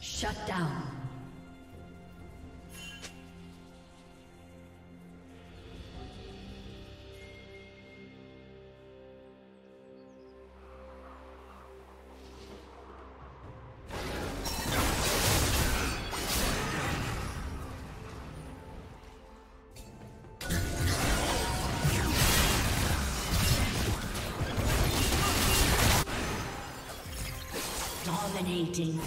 Shut down. Dominating.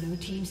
Blue team's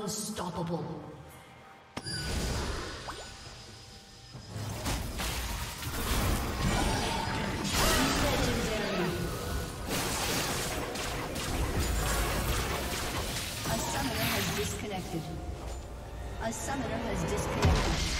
Unstoppable. A summoner has disconnected.